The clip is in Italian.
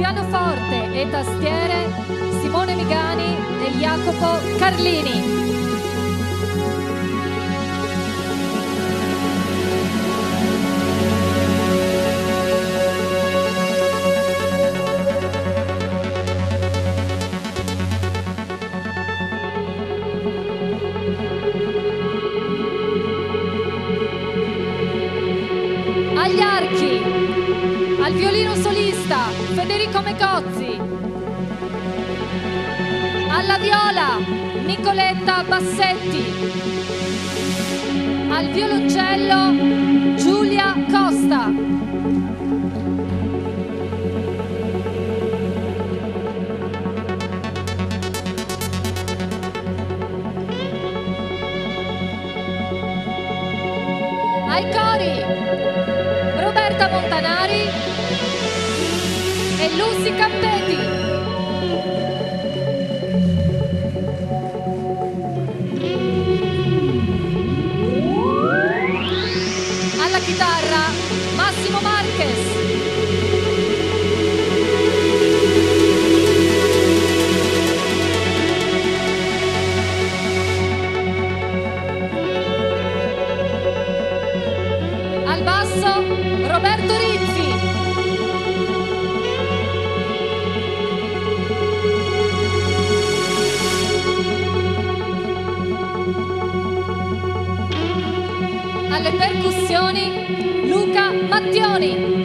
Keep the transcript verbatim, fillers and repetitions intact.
pianoforte e tastiere Simone Migani e Jacopo Carlini. Agli archi, al violino solista Federico Mecozzi, alla viola Nicoletta Bassetti, al violoncello Giulia Costa. Ai cori Roberta Montanari e Lucy Campetti. Alla chitarra Massimo Marquez. Al basso Roberto Rizzi. Alle percussioni Luca Mattioni.